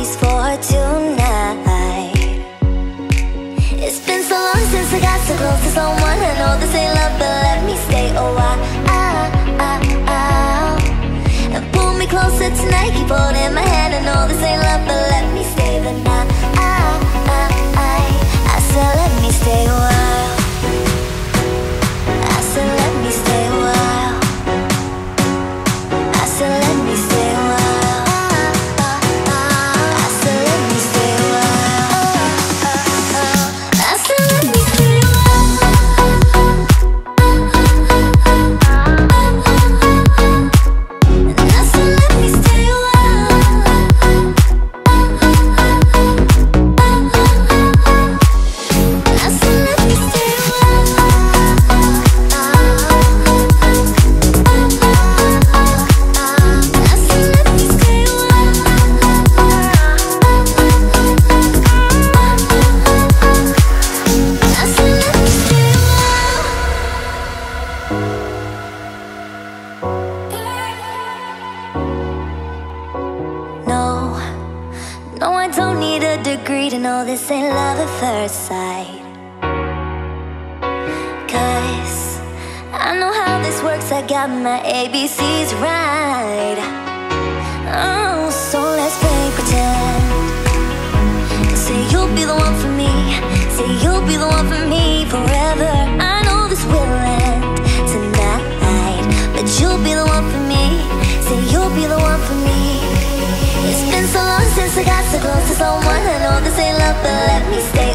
least for tonight. It's been so long since I got so close to someone. I know this ain't love, but let me stay a while. And pull me closer tonight, keep holding my hand. I know this ain't love, but let me stay the night. I said let me stay a while. I said let me stay a while. I said let me stay a while. Since I got so close to someone, I know this ain't love, but let me stay.